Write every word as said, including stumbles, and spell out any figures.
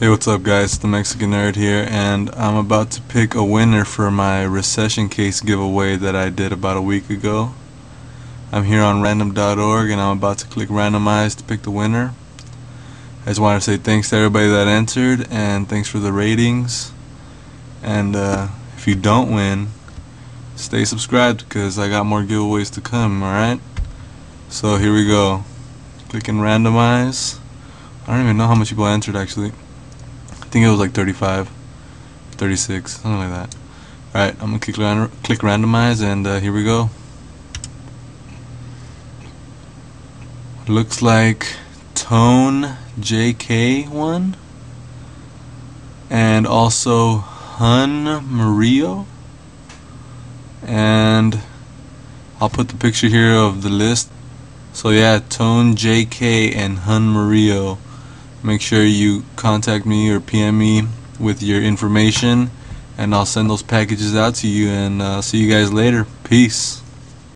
Hey, what's up guys, the Mexican Nerd here, and I'm about to pick a winner for my recession case giveaway that I did about a week ago. I'm here on random dot org and I'm about to click randomize to pick the winner. I just want to say thanks to everybody that entered and thanks for the ratings, and uh, if you don't win, stay subscribed because I got more giveaways to come, alright? So here we go, clicking randomize. I don't even know how much people entered actually. I think it was like thirty-five, thirty-six, something like that. Alright, I'm going to click, ran click randomize and uh, here we go. Looks like Tone J K won, and also Hun Murillo, and I'll put the picture here of the list. So yeah, Tone J K and Hun Murillo. Make sure you contact me or P M me with your information, and I'll send those packages out to you, and uh, see you guys later. Peace.